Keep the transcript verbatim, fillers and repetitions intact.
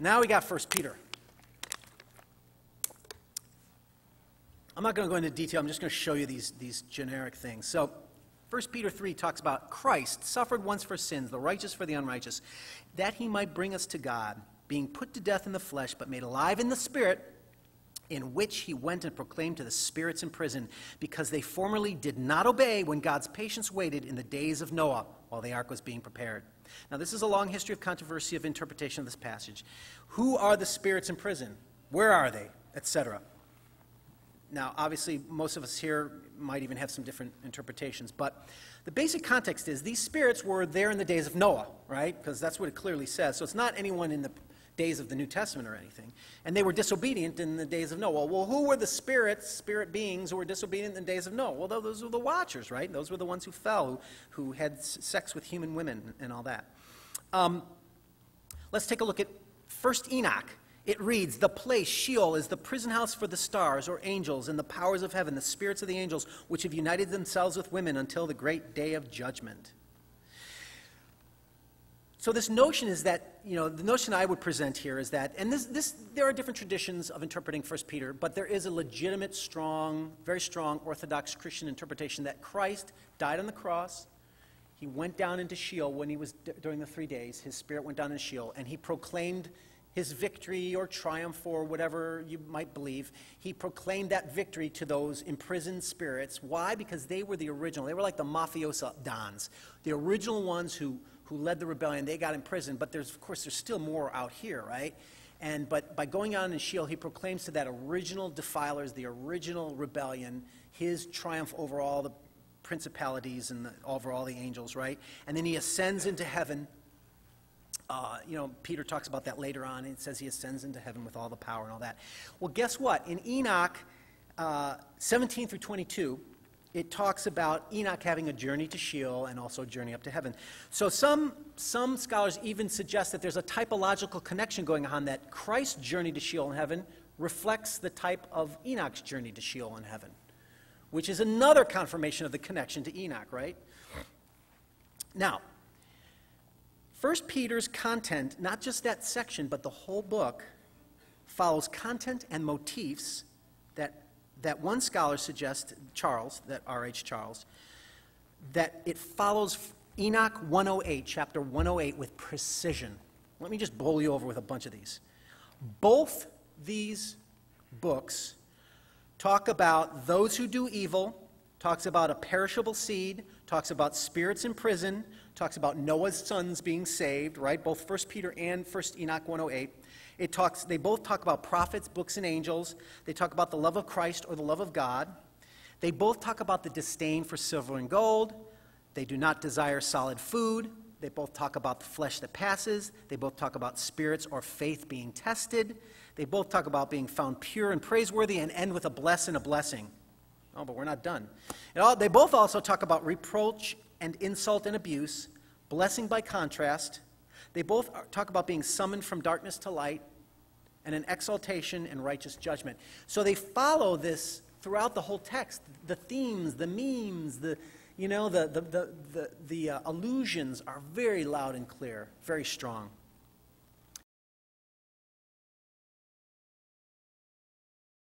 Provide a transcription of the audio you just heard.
Now we got First Peter. I'm not going to go into detail. I'm just going to show you these, these generic things. So First Peter three talks about Christ suffered once for sins, the righteous for the unrighteous, that he might bring us to God, being put to death in the flesh, but made alive in the Spirit, in which he went and proclaimed to the spirits in prison, because they formerly did not obey when God's patience waited in the days of Noah while the ark was being prepared. Now, this is a long history of controversy of interpretation of this passage. Who are the spirits in prison? Where are they? Etc. Now, obviously, most of us here might even have some different interpretations, but the basic context is these spirits were there in the days of Noah, right? Because that's what it clearly says. So it's not anyone in the days of the New Testament or anything. And they were disobedient in the days of Noah. Well, who were the spirits, spirit beings, who were disobedient in the days of Noah? Well, those were the watchers, right? Those were the ones who fell, who, who had sex with human women and all that. Um, let's take a look at First Enoch. It reads, the place, Sheol, is the prison house for the stars or angels and the powers of heaven, the spirits of the angels, which have united themselves with women until the great day of judgment. So this notion is that, you know, the notion I would present here is that, and this, this, there are different traditions of interpreting First Peter, but there is a legitimate, strong, very strong Orthodox Christian interpretation that Christ died on the cross. He went down into Sheol when he was, during the three days, his spirit went down into Sheol, and he proclaimed his victory or triumph or whatever you might believe. He proclaimed that victory to those imprisoned spirits. Why? Because they were the original. They were like the mafiosa dons, the original ones who, who led the rebellion. They got imprisoned, but there's, of course, there's still more out here, right? And, but by going on in Sheol, he proclaims to that original defilers, the original rebellion, his triumph over all the principalities and the, over all the angels, right? And then he ascends into heaven. Uh, you know, Peter talks about that later on, and it says he ascends into heaven with all the power and all that. Well, guess what? In Enoch uh, seventeen through twenty-two, it talks about Enoch having a journey to Sheol and also a journey up to heaven. So some, some scholars even suggest that there's a typological connection going on, that Christ's journey to Sheol and heaven reflects the type of Enoch's journey to Sheol and heaven, which is another confirmation of the connection to Enoch, right? Now, First Peter's content, not just that section, but the whole book, follows content and motifs that, that one scholar suggests, Charles, that R H Charles, that it follows Enoch one oh eight, chapter one oh eight, with precision. Let me just bowl you over with a bunch of these. Both these books talk about those who do evil, talks about a perishable seed, talks about spirits in prison, talks about Noah's sons being saved, right? Both First Peter and First Enoch one oh eight. It talks, they both talk about prophets, books, and angels. They talk about the love of Christ or the love of God. They both talk about the disdain for silver and gold. They do not desire solid food. They both talk about the flesh that passes. They both talk about spirits or faith being tested. They both talk about being found pure and praiseworthy and end with a bless and a blessing. Oh, but we're not done. And all, they both also talk about reproach and insult and abuse, blessing by contrast. They both are, talk about being summoned from darkness to light, and an exaltation and righteous judgment. So they follow this throughout the whole text. The themes, the memes, the, you know, the, the, the, the, the uh, allusions are very loud and clear, very strong.